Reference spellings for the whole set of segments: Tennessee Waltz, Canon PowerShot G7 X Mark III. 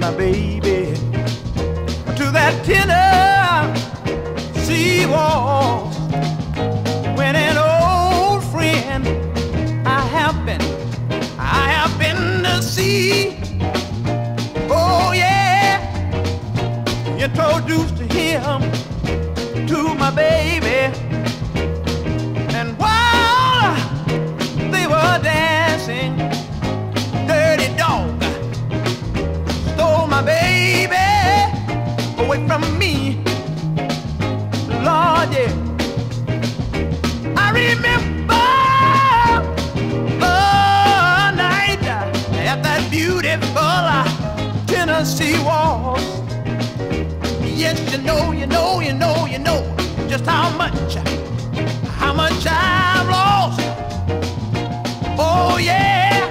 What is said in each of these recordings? my baby to that Tennessee waltz. When an old friend I have been to see. Oh yeah, introduced to him to my baby, and while they were dancing, dirty dog stole my baby away from me. Lord, yeah, I remember the night at that beautiful Tennessee waltz. Yes, you know just how much I've lost. Oh yeah,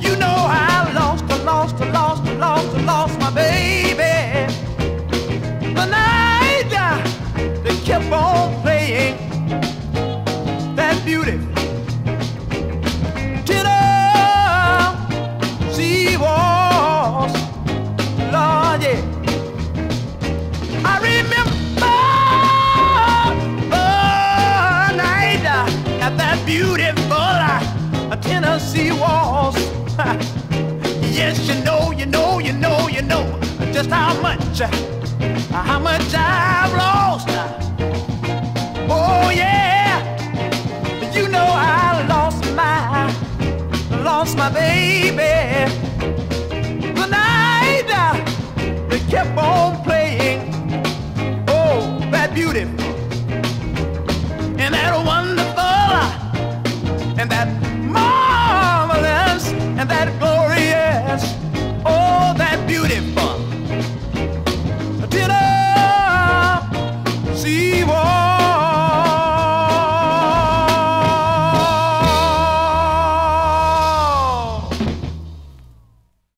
you know I lost my baby. The night they kept on playing that beautiful Tennessee waltz. Lord, yeah. I remember the night at that beautiful Tennessee waltz. Yes, you know just how much I've lost. Oh yeah, you know I lost my baby.